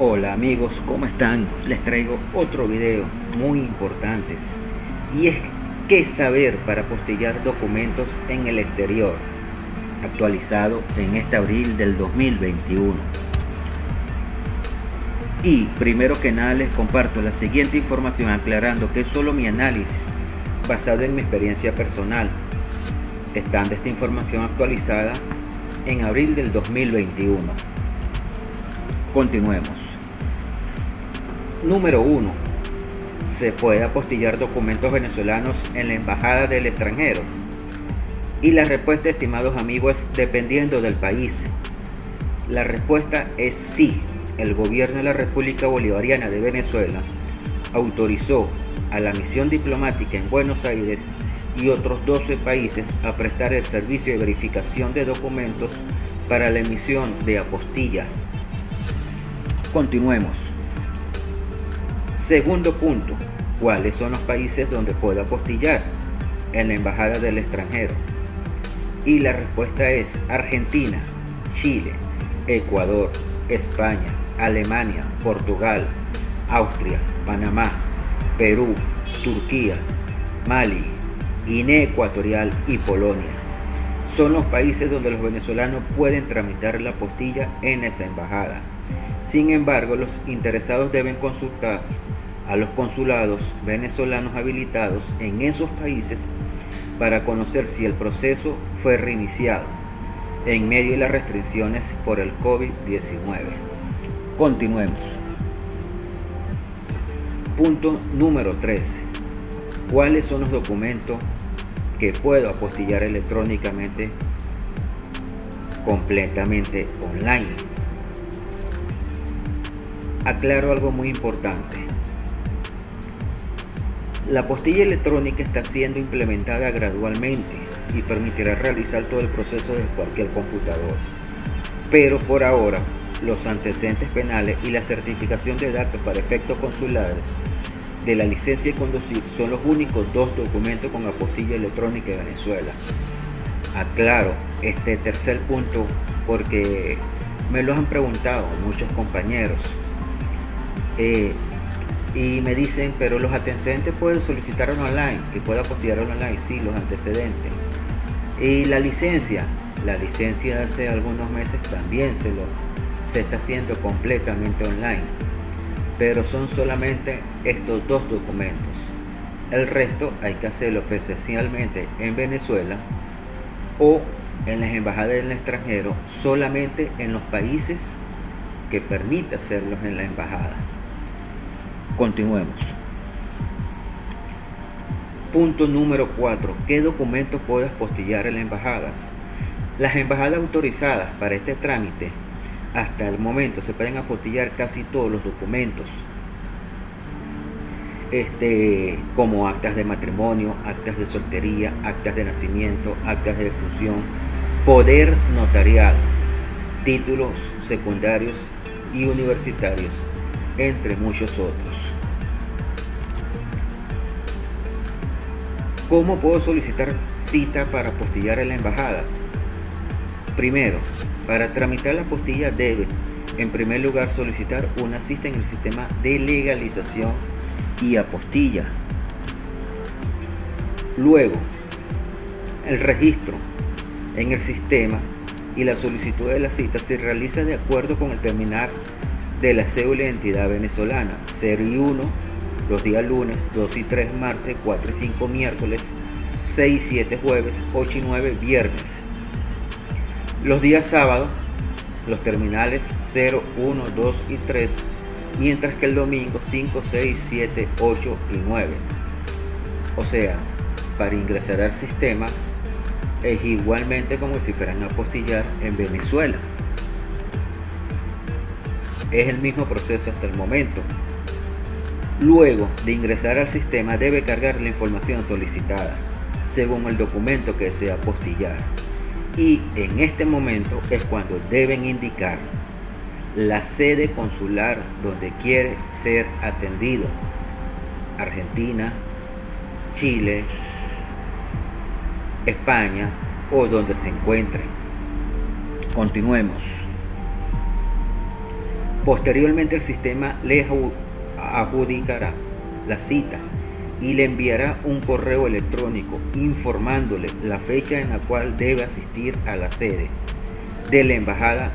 Hola amigos, ¿cómo están? Les traigo otro video muy importante, y es qué saber para postear documentos en el exterior, actualizado en este abril del 2021. Y primero que nada les comparto la siguiente información, aclarando que es solo mi análisis basado en mi experiencia personal, estando esta información actualizada en abril del 2021. Continuemos. Número 1. Se puede apostillar documentos venezolanos en la embajada del extranjero. Y la respuesta, estimados amigos, es dependiendo del país. La respuesta es sí. El gobierno de la República Bolivariana de Venezuela autorizó a la misión diplomática en Buenos Aires y otros 12 países a prestar el servicio de verificación de documentos para la emisión de apostilla. Continuemos. Segundo punto, ¿cuáles son los países donde puedo apostillar en la embajada del extranjero? Y la respuesta es Argentina, Chile, Ecuador, España, Alemania, Portugal, Austria, Panamá, Perú, Turquía, Mali, Guinea Ecuatorial y Polonia. Son los países donde los venezolanos pueden tramitar la apostilla en esa embajada. Sin embargo, los interesados deben consultar a los consulados venezolanos habilitados en esos países para conocer si el proceso fue reiniciado en medio de las restricciones por el COVID-19. Continuemos. Punto número 3. ¿Cuáles son los documentos que puedo apostillar electrónicamente completamente online? Aclaro algo muy importante. La apostilla electrónica está siendo implementada gradualmente y permitirá realizar todo el proceso desde cualquier computador. Pero por ahora, los antecedentes penales y la certificación de datos para efectos consulares de la licencia de conducir son los únicos dos documentos con apostilla electrónica de Venezuela. Aclaro este tercer punto porque me lo han preguntado muchos compañeros. Y me dicen, pero los antecedentes pueden solicitarlos online y puedo apostillarlos online. Sí, los antecedentes. Y la licencia hace algunos meses también se está haciendo completamente online, pero son solamente estos dos documentos. El resto hay que hacerlo presencialmente en Venezuela o en las embajadas del extranjero, solamente en los países que permite hacerlos en la embajada. Continuemos. Punto número 4. ¿Qué documentos puedo apostillar en las embajadas? Las embajadas autorizadas para este trámite hasta el momento se pueden apostillar casi todos los documentos, como actas de matrimonio, actas de soltería, actas de nacimiento, actas de defunción, poder notarial, títulos secundarios y universitarios, entre muchos otros. ¿Cómo puedo solicitar cita para apostillar en las embajadas? Primero, para tramitar la apostilla debe, en primer lugar, solicitar una cita en el sistema de legalización y apostilla. Luego, el registro en el sistema y la solicitud de la cita se realiza de acuerdo con el terminar de la cédula de identidad venezolana 0 y 1 los días lunes, 2 y 3 martes, 4 y 5 miércoles, 6 y 7 jueves, 8 y 9 viernes. Los días sábados los terminales 0, 1, 2 y 3, mientras que el domingo 5, 6, 7, 8 y 9. O sea, para ingresar al sistema es igualmente como si fueran a apostillar en Venezuela. Es el mismo proceso hasta el momento. Luego de ingresar al sistema debe cargar la información solicitada según el documento que desea apostillar, y en este momento es cuando deben indicar la sede consular donde quiere ser atendido: Argentina, Chile, España o donde se encuentren. Continuemos. Posteriormente el sistema le adjudicará la cita y le enviará un correo electrónico informándole la fecha en la cual debe asistir a la sede de la embajada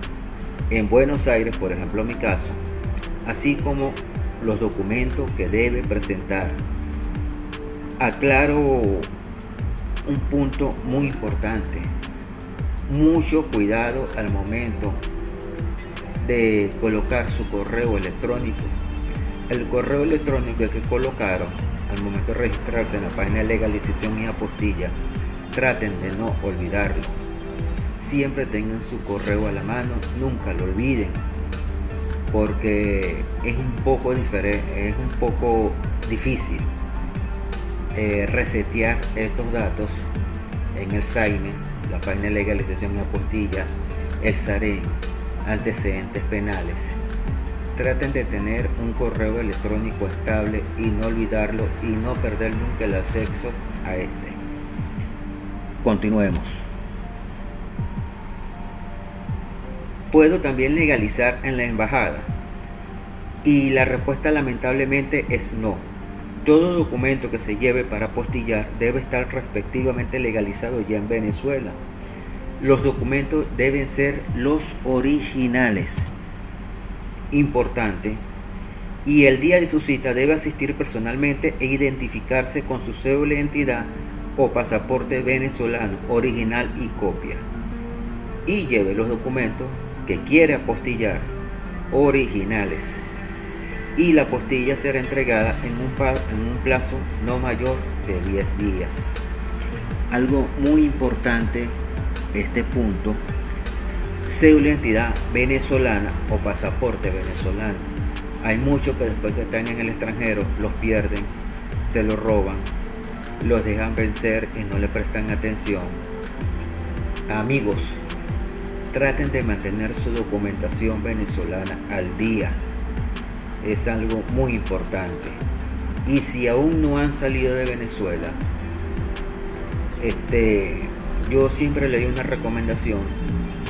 en Buenos Aires, por ejemplo en mi caso, así como los documentos que debe presentar. Aclaro un punto muy importante: mucho cuidado al momento de colocar su correo electrónico. El correo electrónico que colocaron al momento de registrarse en la página de legalización y apostilla, traten de no olvidarlo. Siempre tengan su correo a la mano, nunca lo olviden, porque es un poco diferente, es un poco difícil resetear estos datos en el SAINE, la página de legalización y apostilla, el SAREN, antecedentes penales. Traten de tener un correo electrónico estable y no olvidarlo y no perder nunca el acceso a este. Continuemos. Puedo también legalizar en la embajada, y la respuesta lamentablemente es no. Todo documento que se lleve para apostillar debe estar respectivamente legalizado ya en Venezuela. Los documentos deben ser los originales. Importante. Y el día de su cita debe asistir personalmente e identificarse con su cédula de identidad o pasaporte venezolano original y copia, y lleve los documentos que quiere apostillar originales, y la apostilla será entregada en un plazo no mayor de 10 días. Algo muy importante, este punto: cédula de identidad venezolana o pasaporte venezolano. Hay muchos que después que están en el extranjero los pierden, se los roban, los dejan vencer y no le prestan atención. Amigos, traten de mantener su documentación venezolana al día, es algo muy importante. Y si aún no han salido de Venezuela, yo siempre le doy una recomendación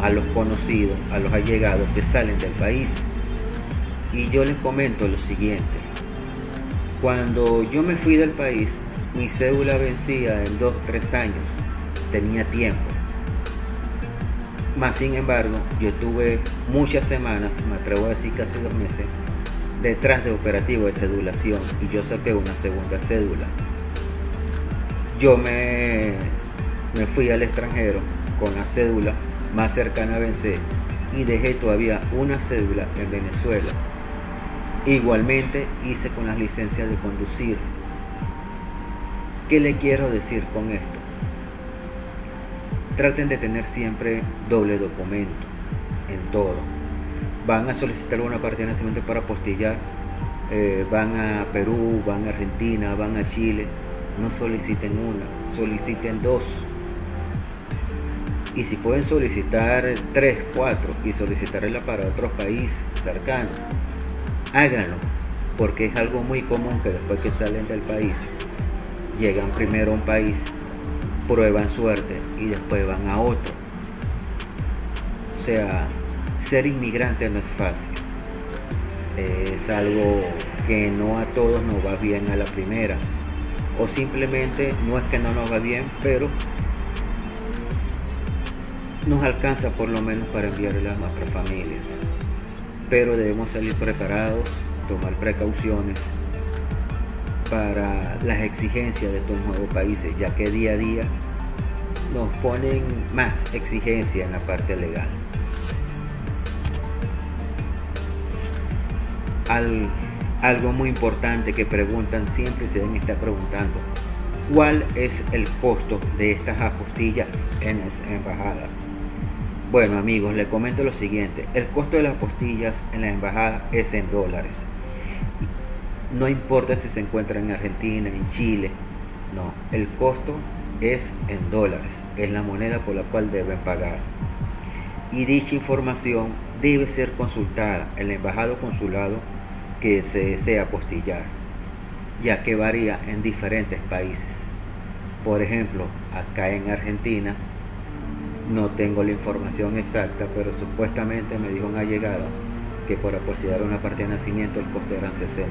a los conocidos, a los allegados que salen del país, y yo les comento lo siguiente: cuando yo me fui del país, mi cédula vencía en 2-3 años, tenía tiempo. Más sin embargo, yo tuve muchas semanas, me atrevo a decir casi 2 meses, detrás de operativo de cedulación, y yo saqué una segunda cédula. Yo me fui al extranjero con la cédula más cercana a vencer y dejé todavía una cédula en Venezuela. Igualmente hice con las licencias de conducir. ¿Qué le quiero decir con esto? Traten de tener siempre doble documento en todo. Van a solicitar una partida de nacimiento para apostillar, van a Perú, van a Argentina, van a Chile. No soliciten una, soliciten 2. Y si pueden solicitar 3, 4 y solicitarla para otro país cercano, háganlo, porque es algo muy común que después que salen del país, llegan primero a un país, prueban suerte y después van a otro. O sea, ser inmigrante no es fácil, es algo que no a todos nos va bien a la primera, o simplemente no es que no nos va bien, pero nos alcanza por lo menos para enviarle a nuestras familias. Pero debemos salir preparados, tomar precauciones para las exigencias de estos nuevos países, ya que día a día nos ponen más exigencia en la parte legal. Algo muy importante que preguntan siempre, se deben estar preguntando: ¿cuál es el costo de estas apostillas en las embajadas? Bueno amigos, les comento lo siguiente: el costo de las apostillas en la embajada es en dólares. No importa si se encuentra en Argentina, en Chile, no, el costo es en dólares, es la moneda por la cual deben pagar. Y dicha información debe ser consultada en la embajada o consulado que se desea apostillar, ya que varía en diferentes países. Por ejemplo, acá en Argentina, no tengo la información exacta, pero supuestamente me dijo un allegado que por apostillar una parte de nacimiento el costo eran $60.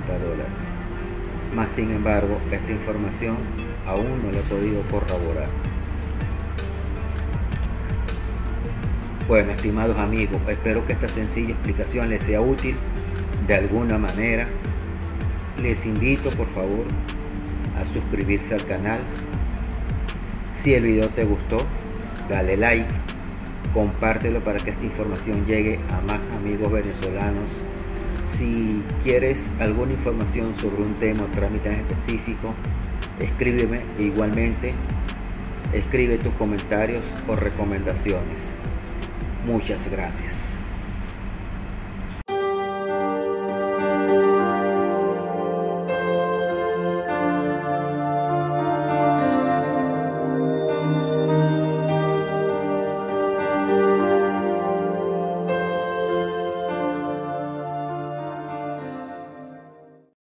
Mas sin embargo, esta información aún no la he podido corroborar. Bueno, estimados amigos, espero que esta sencilla explicación les sea útil de alguna manera. Les invito por favor a suscribirse al canal. Si el video te gustó, dale like, compártelo para que esta información llegue a más amigos venezolanos. Si quieres alguna información sobre un tema o trámite en específico, escríbeme. Igualmente, escribe tus comentarios o recomendaciones. Muchas gracias.